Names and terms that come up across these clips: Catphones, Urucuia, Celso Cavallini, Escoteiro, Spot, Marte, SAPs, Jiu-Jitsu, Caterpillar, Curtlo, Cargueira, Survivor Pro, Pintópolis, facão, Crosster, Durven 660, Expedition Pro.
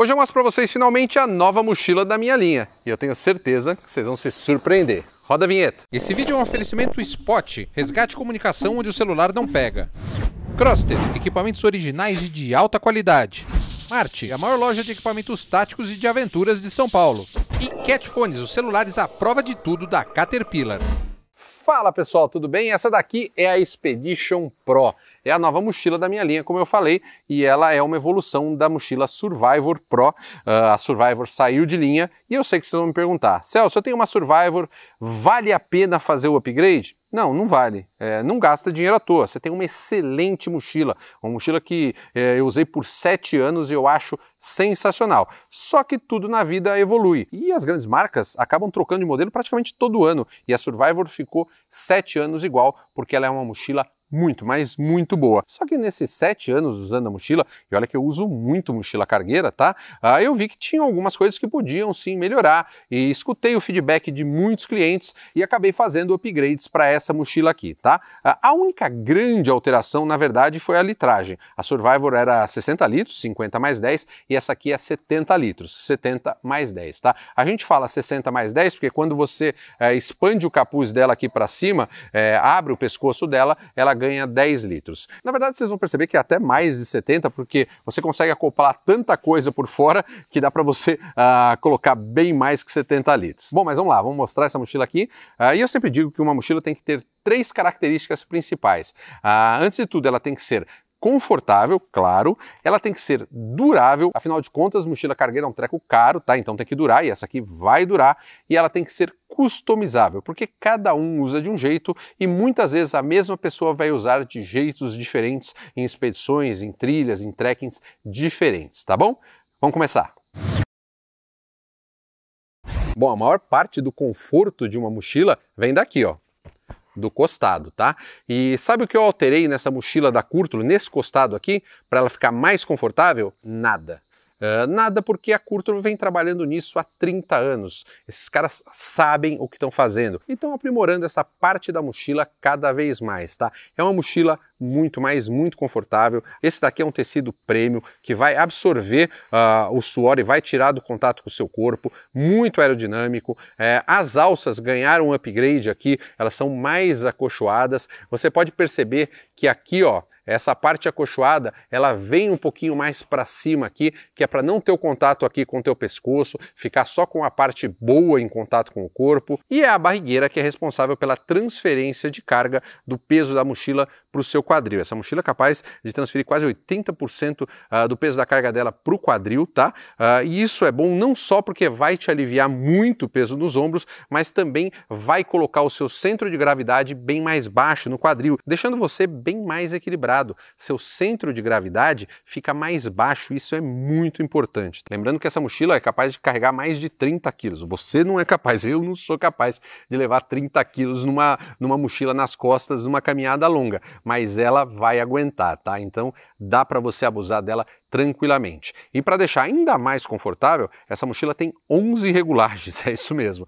Hoje eu mostro para vocês finalmente a nova mochila da minha linha e eu tenho certeza que vocês vão se surpreender. Roda a vinheta. Esse vídeo é um oferecimento Spot, resgate comunicação onde o celular não pega. Crosster, equipamentos originais e de alta qualidade. Marte, a maior loja de equipamentos táticos e de aventuras de São Paulo. E Catphones, os celulares à prova de tudo da Caterpillar. Fala pessoal, tudo bem? Essa daqui é a Expedition Pro, é a nova mochila da minha linha, como eu falei, e ela é uma evolução da mochila Survivor Pro. A Survivor saiu de linha e eu sei que vocês vão me perguntar, Celso, eu tenho uma Survivor, vale a pena fazer o upgrade? Não, não vale, não gasta dinheiro à toa, você tem uma excelente mochila, uma mochila que eu usei por 7 anos e eu acho sensacional. Só que tudo na vida evolui e as grandes marcas acabam trocando de modelo praticamente todo ano e a Survivor ficou 7 anos igual porque ela é uma mochila muito, mas muito boa. Só que nesses 7 anos usando a mochila, e olha que eu uso muito mochila cargueira, tá? Eu vi que tinha algumas coisas que podiam sim melhorar e escutei o feedback de muitos clientes e acabei fazendo upgrades para essa mochila aqui, tá? A única grande alteração, na verdade, foi a litragem. A Survivor era 60 litros, 50 mais 10, e essa aqui é 70 litros, 70 mais 10, tá? A gente fala 60 mais 10 porque quando você expande o capuz dela aqui para cima, abre o pescoço dela, ela ganha 10 litros. Na verdade, vocês vão perceber que é até mais de 70, porque você consegue acoplar tanta coisa por fora que dá para você colocar bem mais que 70 litros. Bom, mas vamos lá, vamos mostrar essa mochila aqui. E eu sempre digo que uma mochila tem que ter 3 características principais. Antes de tudo, ela tem que ser confortável, claro, ela tem que ser durável, afinal de contas, mochila cargueira é um treco caro, tá? Então tem que durar, e essa aqui vai durar, e ela tem que ser customizável, porque cada um usa de um jeito e muitas vezes a mesma pessoa vai usar de jeitos diferentes em expedições, em trilhas, em trekkings diferentes, tá bom? Vamos começar! Bom, a maior parte do conforto de uma mochila vem daqui, ó, do costado, tá? E sabe o que eu alterei nessa mochila da Curtlo, nesse costado aqui, para ela ficar mais confortável? Nada. Nada, porque a Curtlo vem trabalhando nisso há 30 anos. Esses caras sabem o que estão fazendo e estão aprimorando essa parte da mochila cada vez mais, tá? É uma mochila muito mais, muito confortável. Esse daqui é um tecido premium que vai absorver o suor e vai tirar do contato com o seu corpo, muito aerodinâmico. As alças ganharam um upgrade aqui, elas são mais acolchoadas. Você pode perceber que aqui, ó, essa parte acolchoada, ela vem um pouquinho mais para cima aqui, que é para não ter o contato aqui com o teu pescoço, ficar só com a parte boa em contato com o corpo. E é a barrigueira que é responsável pela transferência de carga do peso da mochila para o seu quadril. Essa mochila é capaz de transferir quase 80% do peso da carga dela para o quadril, tá? E isso é bom não só porque vai te aliviar muito o peso nos ombros, mas também vai colocar o seu centro de gravidade bem mais baixo no quadril, deixando você bem mais equilibrado. Seu centro de gravidade fica mais baixo, isso é muito importante. Lembrando que essa mochila é capaz de carregar mais de 30 quilos. Você não é capaz, eu não sou capaz de levar 30 quilos numa mochila nas costas, numa caminhada longa, mas ela vai aguentar, tá? Então dá para você abusar dela tranquilamente. E para deixar ainda mais confortável, essa mochila tem 11 regulagens, é isso mesmo.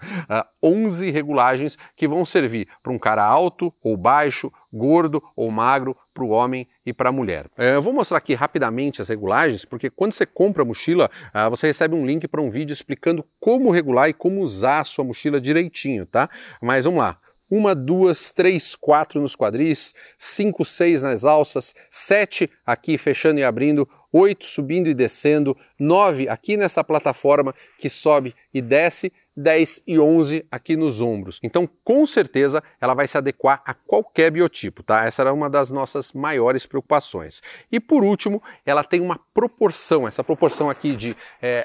11 regulagens que vão servir para um cara alto ou baixo, gordo ou magro, para o homem e para a mulher. Eu vou mostrar aqui rapidamente as regulagens, porque quando você compra a mochila, você recebe um link para um vídeo explicando como regular e como usar a sua mochila direitinho, tá? Mas vamos lá. 1, 2, 3, 4 nos quadris, 5, 6 nas alças, 7 aqui fechando e abrindo, 8 subindo e descendo, 9 aqui nessa plataforma que sobe e desce, 10 e 11 aqui nos ombros. Então, com certeza, ela vai se adequar a qualquer biotipo, tá? Essa era uma das nossas maiores preocupações. E por último, ela tem uma proporção, essa proporção aqui de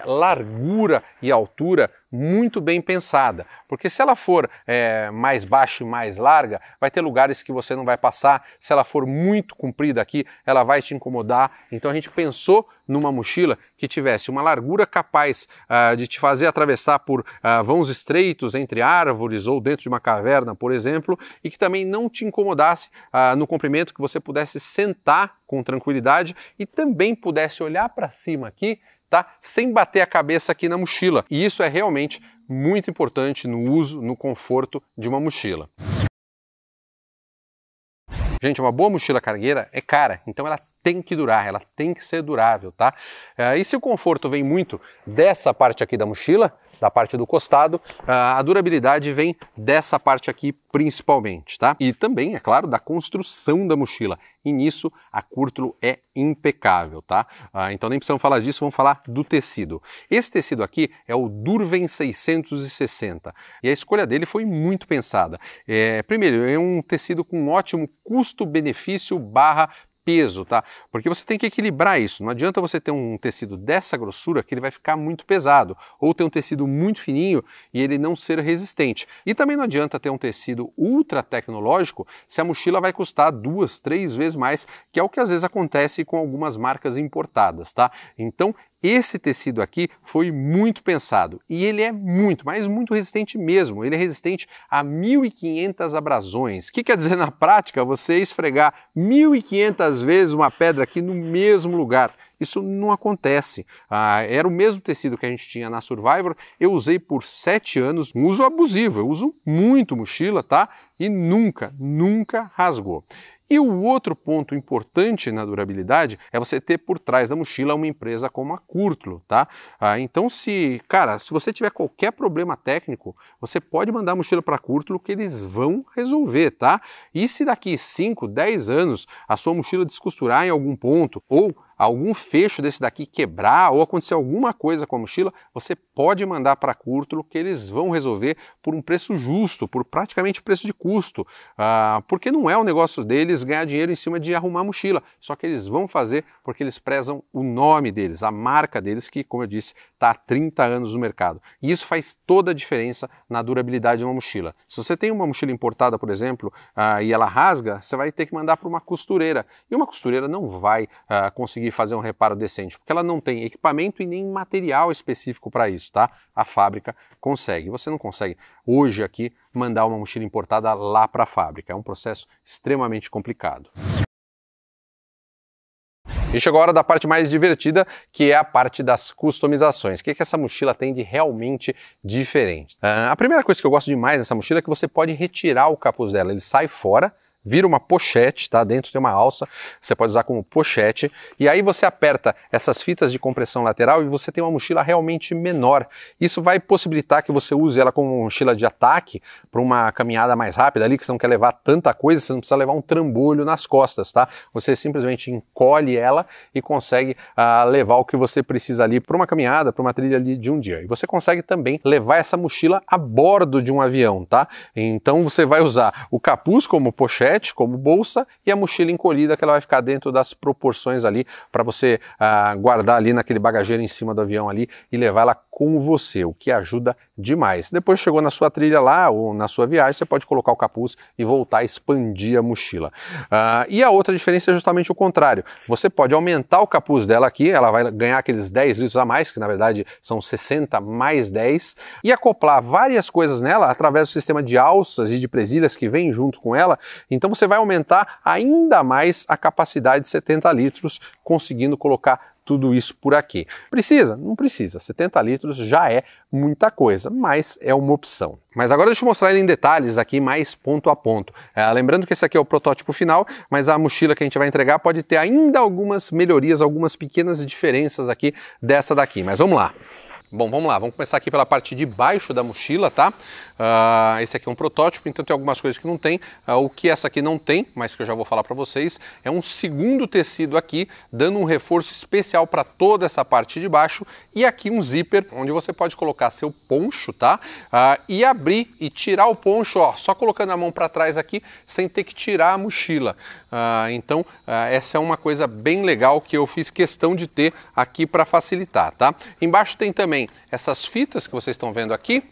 largura e altura muito bem pensada, porque se ela for mais baixa e mais larga, vai ter lugares que você não vai passar, se ela for muito comprida aqui, ela vai te incomodar. Então a gente pensou numa mochila que tivesse uma largura capaz de te fazer atravessar por vãos estreitos entre árvores ou dentro de uma caverna, por exemplo, e que também não te incomodasse no comprimento, que você pudesse sentar com tranquilidade e também pudesse olhar para cima aqui, tá? Sem bater a cabeça aqui na mochila. E isso é realmente muito importante no uso, no conforto de uma mochila. Gente, uma boa mochila cargueira é cara, então ela tem que durar, ela tem que ser durável, tá? E se o conforto vem muito dessa parte aqui da mochila, da parte do costado, a durabilidade vem dessa parte aqui principalmente, tá? E também, é claro, da construção da mochila. E nisso a Curtlo é impecável, tá? Então nem precisamos falar disso, vamos falar do tecido. Esse tecido aqui é o Durven 660 e a escolha dele foi muito pensada. Primeiro, é um tecido com ótimo custo-benefício barra peso, tá? Porque você tem que equilibrar isso. Não adianta você ter um tecido dessa grossura que ele vai ficar muito pesado, ou ter um tecido muito fininho e ele não ser resistente. E também não adianta ter um tecido ultra tecnológico se a mochila vai custar 2, 3 vezes mais, que é o que às vezes acontece com algumas marcas importadas, tá? Então, esse tecido aqui foi muito pensado e ele é muito, mas muito resistente mesmo. Ele é resistente a 1500 abrasões. O que quer dizer na prática? Você esfregar 1500 vezes uma pedra aqui no mesmo lugar. Isso não acontece. Era o mesmo tecido que a gente tinha na Survivor. Eu usei por 7 anos, um uso abusivo. Eu uso muito mochila, tá? E nunca, nunca rasgou. E o outro ponto importante na durabilidade é você ter por trás da mochila uma empresa como a Curtlo, tá? Então, se você tiver qualquer problema técnico, você pode mandar a mochila para a Curtlo que eles vão resolver, tá? E se daqui 5, 10 anos a sua mochila descosturar em algum ponto, ou algum fecho desse daqui quebrar, ou acontecer alguma coisa com a mochila, você pode mandar para a Curtlo que eles vão resolver por um preço justo, por praticamente preço de custo, porque não é o negócio deles ganhar dinheiro em cima de arrumar a mochila, só que eles vão fazer porque eles prezam o nome deles, a marca deles, que, como eu disse, está há 30 anos no mercado. E isso faz toda a diferença na durabilidade de uma mochila. Se você tem uma mochila importada, por exemplo, e ela rasga, você vai ter que mandar para uma costureira, e uma costureira não vai conseguir fazer um reparo decente, porque ela não tem equipamento e nem material específico para isso, tá? A fábrica consegue. Você não consegue hoje aqui mandar uma mochila importada lá para a fábrica. É um processo extremamente complicado. E chegou a hora da parte mais divertida, que é a parte das customizações. O que essa mochila tem de realmente diferente? A primeira coisa que eu gosto demais nessa mochila é que você pode retirar o capuz dela. Ele sai fora, vira uma pochete, tá? Dentro tem uma alça, você pode usar como pochete, e aí você aperta essas fitas de compressão lateral e você tem uma mochila realmente menor. Isso vai possibilitar que você use ela como mochila de ataque para uma caminhada mais rápida ali, que você não quer levar tanta coisa, você não precisa levar um trambolho nas costas, tá? Você simplesmente encolhe ela e consegue levar o que você precisa ali para uma caminhada, para uma trilha ali de um dia. E você consegue também levar essa mochila a bordo de um avião, tá? Então você vai usar o capuz como pochete, como bolsa, e a mochila encolhida, que ela vai ficar dentro das proporções ali para você guardar ali naquele bagageiro em cima do avião ali e levar ela com você, o que ajuda demais. Depois chegou na sua trilha lá ou na sua viagem, você pode colocar o capuz e voltar a expandir a mochila. E a outra diferença é justamente o contrário. Você pode aumentar o capuz dela aqui, ela vai ganhar aqueles 10 litros a mais, que na verdade são 60 mais 10, e acoplar várias coisas nela através do sistema de alças e de presilhas que vem junto com ela. Então você vai aumentar ainda mais a capacidade de 70 litros, conseguindo colocar tudo isso por aqui. Precisa? Não precisa. 70 litros já é muita coisa, mas é uma opção. Mas agora deixa eu mostrar ele em detalhes aqui, mais ponto a ponto. Lembrando que esse aqui é o protótipo final, mas a mochila que a gente vai entregar pode ter ainda algumas melhorias, algumas pequenas diferenças aqui dessa daqui. Mas vamos lá. Bom, vamos lá, vamos começar aqui pela parte de baixo da mochila, tá? Esse aqui é um protótipo, então tem algumas coisas que não tem. O que essa aqui não tem, mas que eu já vou falar para vocês, é um segundo tecido aqui, dando um reforço especial para toda essa parte de baixo, e aqui um zíper, onde você pode colocar seu poncho, tá? E abrir e tirar o poncho, ó, só colocando a mão para trás aqui, sem ter que tirar a mochila. Então, essa é uma coisa bem legal que eu fiz questão de ter aqui para facilitar, tá? Embaixo tem também essas fitas que vocês estão vendo aqui,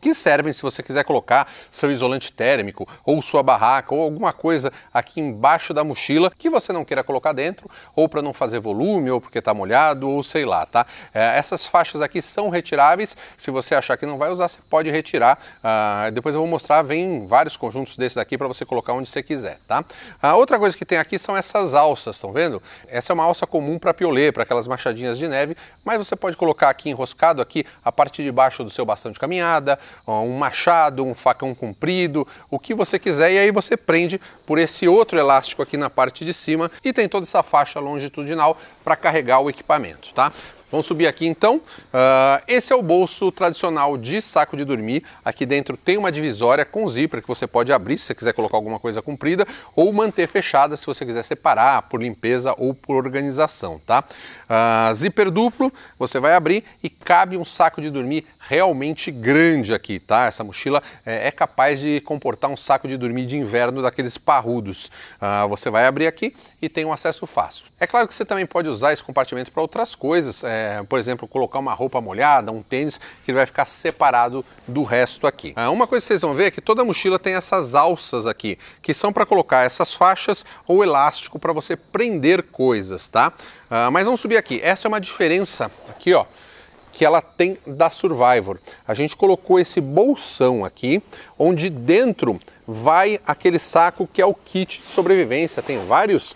que servem se você quiser colocar seu isolante térmico ou sua barraca ou alguma coisa aqui embaixo da mochila que você não queira colocar dentro, ou para não fazer volume, ou porque está molhado, ou sei lá, tá? Essas faixas aqui são retiráveis, se você achar que não vai usar, você pode retirar. Depois eu vou mostrar, vem vários conjuntos desses daqui para você colocar onde você quiser, tá? A outra coisa que tem aqui são essas alças, estão vendo? Essa é uma alça comum para piolê, para aquelas machadinhas de neve, mas você pode colocar aqui enroscado aqui a parte de baixo do seu bastão de caminhada, um machado, um facão comprido, o que você quiser, e aí você prende por esse outro elástico aqui na parte de cima e tem toda essa faixa longitudinal para carregar o equipamento, tá? Vamos subir aqui então. Esse é o bolso tradicional de saco de dormir. Aqui dentro tem uma divisória com zíper que você pode abrir se você quiser colocar alguma coisa comprida ou manter fechada se você quiser separar por limpeza ou por organização, tá? Zíper duplo, você vai abrir e cabe um saco de dormir realmente grande aqui, tá? Essa mochila é capaz de comportar um saco de dormir de inverno daqueles parrudos. Você vai abrir aqui e tem um acesso fácil. É claro que você também pode usar esse compartimento para outras coisas, por exemplo, colocar uma roupa molhada, um tênis, que ele vai ficar separado do resto aqui. Uma coisa que vocês vão ver é que toda mochila tem essas alças aqui, que são para colocar essas faixas ou elástico para você prender coisas, tá? Mas vamos subir aqui. Essa é uma diferença aqui, ó, que ela tem da Survivor. A gente colocou esse bolsão aqui, onde dentro vai aquele saco que é o kit de sobrevivência. Tem vários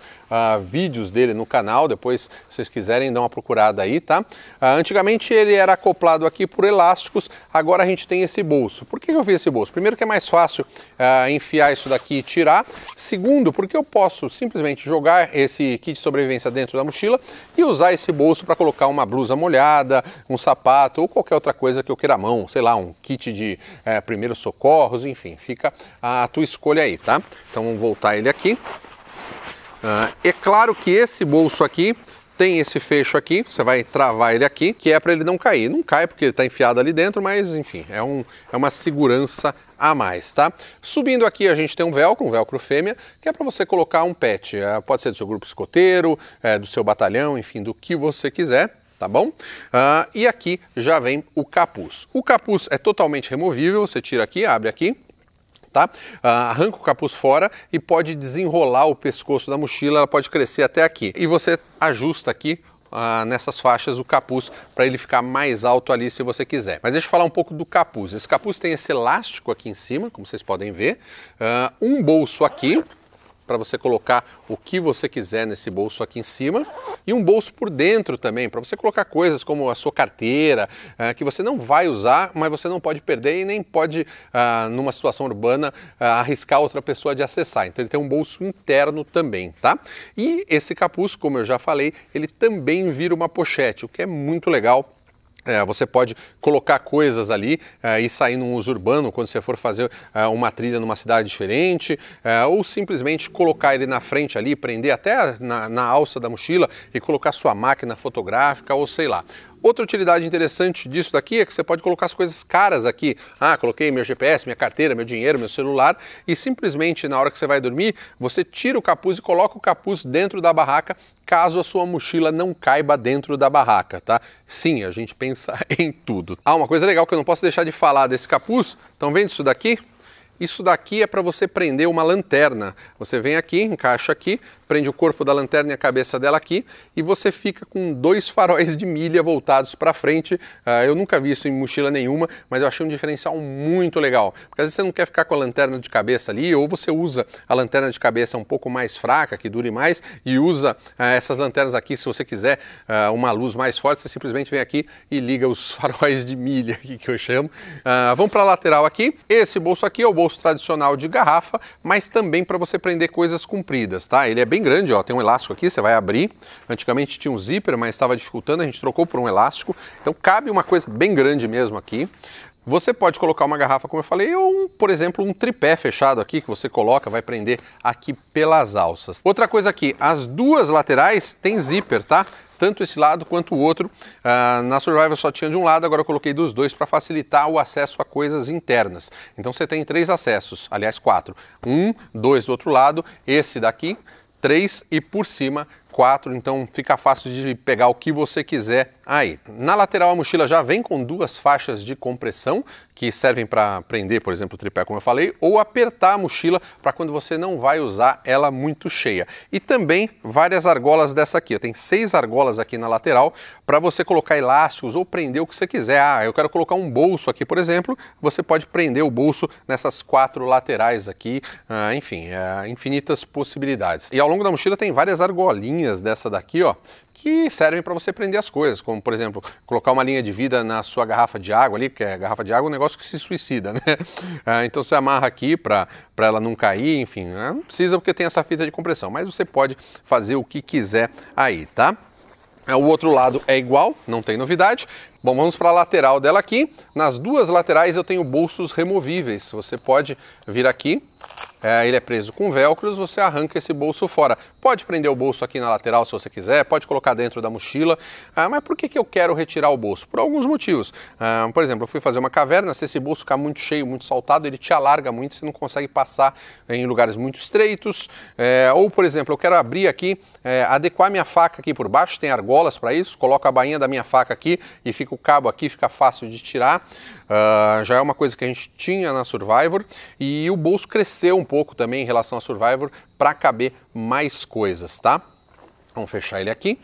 vídeos dele no canal, depois se vocês quiserem dar uma procurada aí, tá? Antigamente ele era acoplado aqui por elásticos, agora a gente tem esse bolso. Por que eu fiz esse bolso? Primeiro que é mais fácil enfiar isso daqui e tirar. Segundo, porque eu posso simplesmente jogar esse kit de sobrevivência dentro da mochila e usar esse bolso para colocar uma blusa molhada, um sapato ou qualquer outra coisa que eu queira à mão, sei lá, um kit de primeiros socorros, enfim, fica a tua escolha aí, tá? Então vamos voltar ele aqui. É claro que esse bolso aqui tem esse fecho aqui, você vai travar ele aqui, que é para ele não cair. Não cai porque ele está enfiado ali dentro, mas enfim, é uma segurança a mais, tá? Subindo aqui a gente tem um velcro fêmea, que é para você colocar um pet. Pode ser do seu grupo escoteiro, do seu batalhão, enfim, do que você quiser. Tá bom? E aqui já vem o capuz. O capuz é totalmente removível, você tira aqui, abre aqui, tá? Arranca o capuz fora e pode desenrolar o pescoço da mochila, ela pode crescer até aqui. E você ajusta aqui nessas faixas o capuz para ele ficar mais alto ali se você quiser. Mas deixa eu falar um pouco do capuz. Esse capuz tem esse elástico aqui em cima, como vocês podem ver, um bolso aqui, para você colocar o que você quiser nesse bolso aqui em cima, e um bolso por dentro também, para você colocar coisas como a sua carteira, que você não vai usar, mas você não pode perder e nem pode, numa situação urbana, arriscar outra pessoa de acessar. Então ele tem um bolso interno também, tá? E esse capuz, como eu já falei, ele também vira uma pochete, o que é muito legal. Você pode colocar coisas ali e sair num uso urbano quando você for fazer uma trilha numa cidade diferente, ou simplesmente colocar ele na frente ali, prender até na alça da mochila e colocar sua máquina fotográfica ou sei lá. Outra utilidade interessante disso daqui é que você pode colocar as coisas caras aqui. Coloquei meu GPS, minha carteira, meu dinheiro, meu celular, e simplesmente na hora que você vai dormir, você tira o capuz e coloca o capuz dentro da barraca, caso a sua mochila não caiba dentro da barraca, tá? Sim, a gente pensa em tudo. Uma coisa legal que eu não posso deixar de falar desse capuz, estão vendo isso daqui? Isso daqui é para você prender uma lanterna. Você vem aqui, encaixa aqui, prende o corpo da lanterna e a cabeça dela aqui e você fica com dois faróis de milha voltados para frente. Eu nunca vi isso em mochila nenhuma, mas eu achei um diferencial muito legal. Porque às vezes você não quer ficar com a lanterna de cabeça ali, ou você usa a lanterna de cabeça um pouco mais fraca, que dure mais, e usa essas lanternas aqui, se você quiser uma luz mais forte, você simplesmente vem aqui e liga os faróis de milha, que eu chamo. Vamos para a lateral aqui. Esse bolso aqui é o bolso tradicional de garrafa, mas também para você prender coisas compridas, tá? Ele é bem grande, ó, tem um elástico aqui, você vai abrir. Antigamente tinha um zíper, mas estava dificultando, a gente trocou por um elástico. Então cabe uma coisa bem grande mesmo aqui. Você pode colocar uma garrafa, como eu falei, ou, por exemplo, um tripé fechado aqui que você coloca, vai prender aqui pelas alças. Outra coisa aqui, as duas laterais tem zíper, tá? Tanto esse lado quanto o outro. Na Survivor só tinha de um lado, agora eu coloquei dos dois para facilitar o acesso a coisas internas. Então você tem três acessos, aliás 4. 1, 2 do outro lado, esse daqui, 3 e por cima 4, então fica fácil de pegar o que você quiser aí. Na lateral a mochila já vem com duas faixas de compressão que servem para prender, por exemplo, o tripé, como eu falei, ou apertar a mochila para quando você não vai usar ela muito cheia. E também várias argolas dessa aqui, tem 6 argolas aqui na lateral para você colocar elásticos ou prender o que você quiser. Eu quero colocar um bolso aqui, por exemplo, você pode prender o bolso nessas 4 laterais aqui, enfim, infinitas possibilidades. E ao longo da mochila tem várias argolinhas linhas dessa daqui, ó, que servem para você prender as coisas, como, por exemplo, colocar uma linha de vida na sua garrafa de água ali, porque a garrafa de água é um negócio que se suicida, né? Então você amarra aqui para ela não cair, enfim, né? Não precisa porque tem essa fita de compressão, mas você pode fazer o que quiser aí, tá? O outro lado é igual, não tem novidade. Bom, vamos para a lateral dela aqui. Nas duas laterais eu tenho bolsos removíveis. Você pode vir aqui, ele é preso com velcros, você arranca esse bolso fora. Pode prender o bolso aqui na lateral se você quiser, pode colocar dentro da mochila. Mas por que eu quero retirar o bolso? Por alguns motivos. Por exemplo, eu fui fazer uma caverna, se esse bolso ficar muito cheio, muito saltado, ele te alarga muito, você não consegue passar em lugares muito estreitos. Ou, por exemplo, eu quero abrir aqui, adequar minha faca aqui por baixo, tem argolas para isso, coloco a bainha da minha faca aqui e fica o cabo aqui, fica fácil de tirar. Já é uma coisa que a gente tinha na Survivor, e o bolso cresceu um pouco também em relação à Survivor para caber mais coisas, tá? Vamos fechar ele aqui,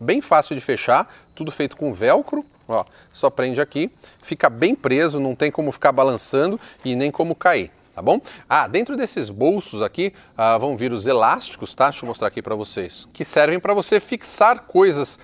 bem fácil de fechar, tudo feito com velcro, ó, só prende aqui, fica bem preso, não tem como ficar balançando e nem como cair, tá bom? Dentro desses bolsos aqui vão vir os elásticos, tá? Deixa eu mostrar aqui para vocês, que servem para você fixar coisas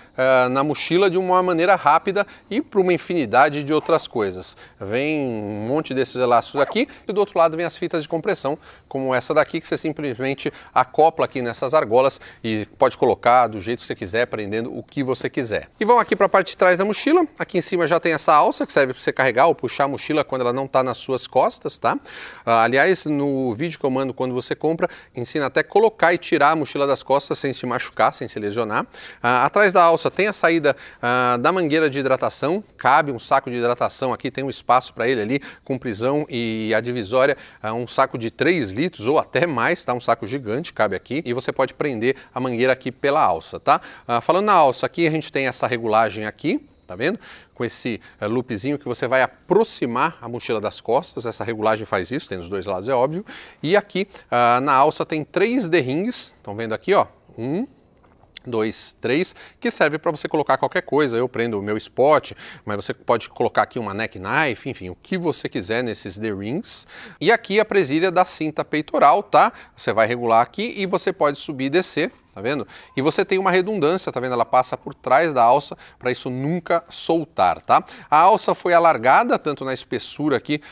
na mochila de uma maneira rápida e para uma infinidade de outras coisas. Vem um monte desses elásticos aqui e do outro lado vem as fitas de compressão, como essa daqui, que você simplesmente acopla aqui nessas argolas e pode colocar do jeito que você quiser, prendendo o que você quiser. E vão aqui para a parte de trás da mochila, aqui em cima já tem essa alça que serve para você carregar ou puxar a mochila quando ela não está nas suas costas, tá? Aliás, no vídeo que eu mando quando você compra, ensina até colocar e tirar a mochila das costas sem se machucar, sem se lesionar. Atrás da alça tem a saída da mangueira de hidratação, cabe um saco de hidratação aqui, tem um espaço para ele ali, com prisão e a divisória, um saco de 3 litros ou até mais, tá? Um saco gigante, cabe aqui, e você pode prender a mangueira aqui pela alça, tá? Falando na alça aqui, a gente tem essa regulagem aqui, tá vendo? Com esse loopzinho que você vai aproximar a mochila das costas, essa regulagem faz isso, tem dos dois lados, é óbvio. E aqui na alça tem 3 derringues, estão vendo aqui, ó, 1, 2, 3, que serve para você colocar qualquer coisa. Eu prendo o meu Spot, mas você pode colocar aqui uma neck knife, enfim, o que você quiser nesses The Rings. E aqui a presilha da cinta peitoral, tá? Você vai regular aqui e você pode subir e descer, tá vendo? E você tem uma redundância, tá vendo? Ela passa por trás da alça para isso nunca soltar, tá? A alça foi alargada, tanto na espessura aqui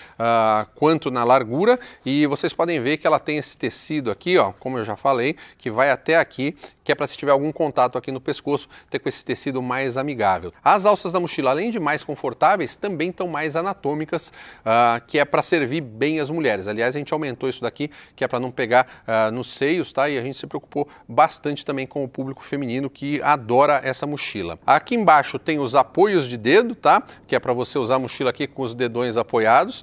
quanto na largura, e vocês podem ver que ela tem esse tecido aqui, ó, como eu já falei, que vai até aqui, que é para se tiver algum contato aqui no pescoço, ter com esse tecido mais amigável. As alças da mochila, além de mais confortáveis, também estão mais anatômicas, que é para servir bem as mulheres. Aliás, a gente aumentou isso daqui, que é para não pegar nos seios, tá? E a gente se preocupou bastante também com o público feminino que adora essa mochila. Aqui embaixo tem os apoios de dedo, tá? Que é para você usar a mochila aqui com os dedões apoiados.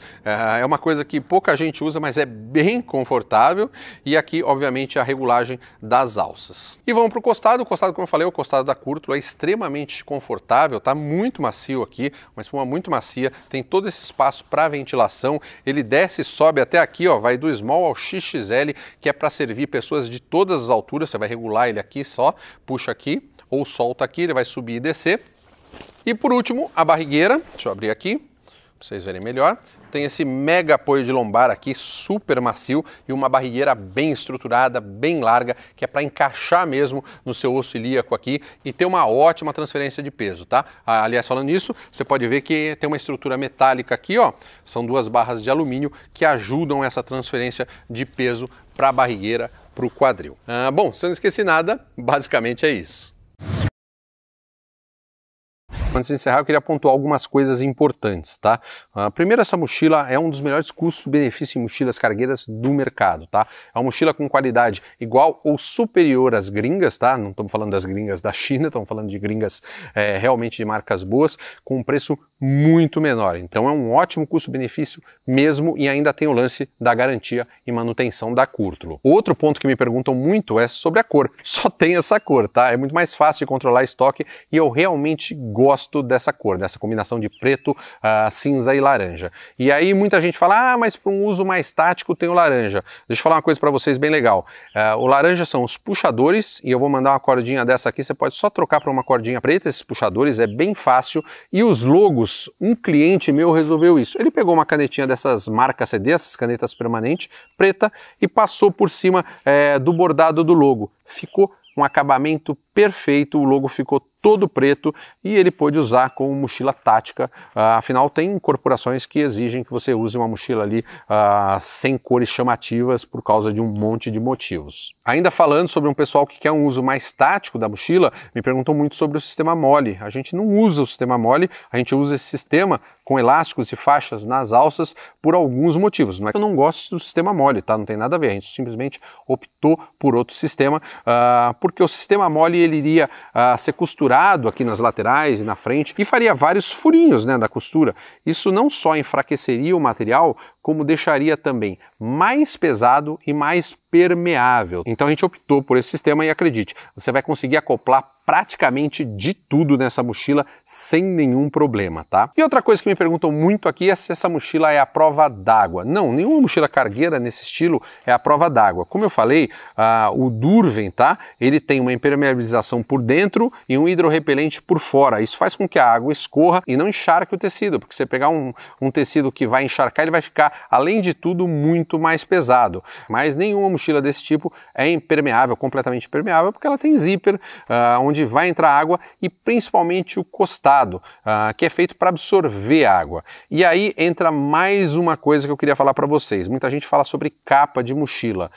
É uma coisa que pouca gente usa, mas é bem confortável. E aqui, obviamente, a regulagem das alças. E vamos para o costado. O costado, como eu falei, o costado da Curtlo é extremamente confortável, tá? Muito macio aqui, uma espuma muito macia. Tem todo esse espaço para ventilação. Ele desce e sobe até aqui, ó. Vai do small ao XXL, que é para servir pessoas de todas as alturas. Você vai regular ele aqui só, puxa aqui ou solta aqui, ele vai subir e descer. E por último, a barrigueira, deixa eu abrir aqui para vocês verem melhor, tem esse mega apoio de lombar aqui, super macio, e uma barrigueira bem estruturada, bem larga, que é para encaixar mesmo no seu osso ilíaco aqui e ter uma ótima transferência de peso, tá? Aliás, falando nisso, você pode ver que tem uma estrutura metálica aqui, ó, são 2 barras de alumínio que ajudam essa transferência de peso para a barrigueira, para o quadril. Bom, se eu não esqueci nada, basicamente é isso. Antes de encerrar, eu queria pontuar algumas coisas importantes, tá? Primeiro, essa mochila é um dos melhores custo-benefício em mochilas cargueiras do mercado, tá? É uma mochila com qualidade igual ou superior às gringas, tá? Não estamos falando das gringas da China, estamos falando de gringas realmente de marcas boas, com um preço muito menor. Então é um ótimo custo-benefício mesmo, e ainda tem o lance da garantia e manutenção da Curtlo. Outro ponto que me perguntam muito é sobre a cor. Só tem essa cor, tá? É muito mais fácil de controlar estoque e eu realmente gosto dessa cor, dessa combinação de preto, cinza e laranja. E aí muita gente fala, mas para um uso mais tático tem o laranja. Deixa eu falar uma coisa para vocês bem legal. O laranja são os puxadores, e eu vou mandar uma cordinha dessa aqui, você pode só trocar para uma cordinha preta esses puxadores, é bem fácil. E os logos, um cliente meu resolveu isso. Ele pegou uma canetinha dessas marcas CD, essas canetas permanentes, preta, e passou por cima do bordado do logo. Ficou um acabamento perfeito, o logo ficou todo preto e ele pôde usar como mochila tática. Afinal, tem corporações que exigem que você use uma mochila ali sem cores chamativas por causa de um monte de motivos. Ainda falando sobre um pessoal que quer um uso mais tático da mochila, me perguntam muito sobre o sistema mole. A gente não usa o sistema mole, a gente usa esse sistema com elásticos e faixas nas alças por alguns motivos. Não é que eu não gosto do sistema mole, tá? Não tem nada a ver, a gente simplesmente optou por outro sistema, porque o sistema mole ele iria ser costurado aqui nas laterais e na frente e faria vários furinhos, né, da costura. Isso não só enfraqueceria o material, como deixaria também mais pesado e mais permeável. Então a gente optou por esse sistema e acredite, você vai conseguir acoplar praticamente de tudo nessa mochila sem nenhum problema, tá? E outra coisa que me perguntam muito aqui é se essa mochila é à prova d'água. Não, nenhuma mochila cargueira nesse estilo é à prova d'água. Como eu falei, o Durven, tá? Ele tem uma impermeabilização por dentro e um hidrorrepelente por fora. Isso faz com que a água escorra e não encharque o tecido, porque você pegar um tecido que vai encharcar, ele vai ficar, além de tudo, muito mais pesado. Mas nenhuma mochila desse tipo é impermeável, completamente impermeável, porque ela tem zíper, onde vai entrar água e principalmente o costado, que é feito para absorver água. E aí entra mais uma coisa que eu queria falar para vocês. Muita gente fala sobre capa de mochila.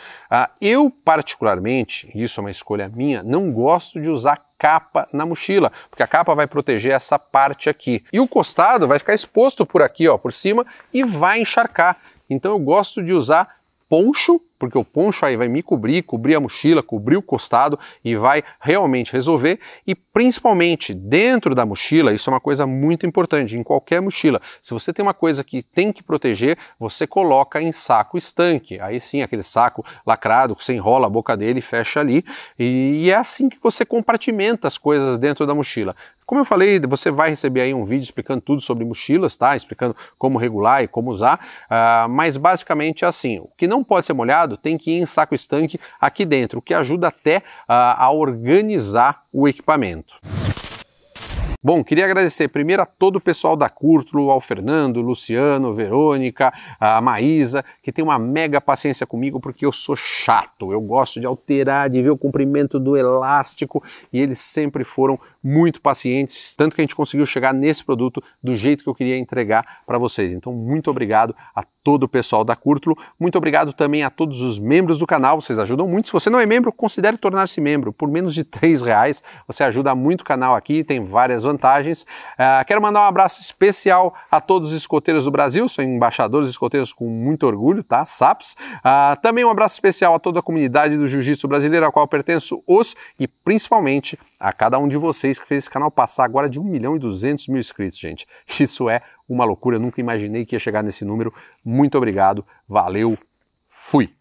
Eu, particularmente, isso é uma escolha minha, não gosto de usar capa na mochila, porque a capa vai proteger essa parte aqui. E o costado vai ficar exposto por aqui, ó, por cima, e vai encharcar. Então eu gosto de usar poncho, porque o poncho aí vai me cobrir a mochila, cobrir o costado e vai realmente resolver. E principalmente dentro da mochila, isso é uma coisa muito importante, em qualquer mochila. Se você tem uma coisa que tem que proteger, você coloca em saco estanque. Aí sim, aquele saco lacrado, que você enrola a boca dele e fecha ali. E é assim que você compartimenta as coisas dentro da mochila. Como eu falei, você vai receber aí um vídeo explicando tudo sobre mochilas, tá? Explicando como regular e como usar, mas basicamente é assim, o que não pode ser molhado tem que ir em saco estanque aqui dentro, o que ajuda até a organizar o equipamento. Bom, queria agradecer primeiro a todo o pessoal da Curtlo, ao Fernando, Luciano, Verônica, a Maísa, que tem uma mega paciência comigo porque eu sou chato, eu gosto de alterar, de ver o comprimento do elástico e eles sempre foram muito pacientes, tanto que a gente conseguiu chegar nesse produto do jeito que eu queria entregar para vocês. Então, muito obrigado a todo o pessoal da Curtlo, muito obrigado também a todos os membros do canal, vocês ajudam muito. Se você não é membro, considere tornar-se membro, por menos de R$3, você ajuda muito o canal aqui, tem várias vantagens. Quero mandar um abraço especial a todos os escoteiros do Brasil, são embaixadores escoteiros com muito orgulho, tá? SAPs. Também um abraço especial a toda a comunidade do Jiu-Jitsu brasileiro, a qual eu pertenço, e principalmente a cada um de vocês que fez esse canal passar agora de 1.200.000 inscritos, gente. Isso é uma loucura, eu nunca imaginei que ia chegar nesse número. Muito obrigado, valeu, fui!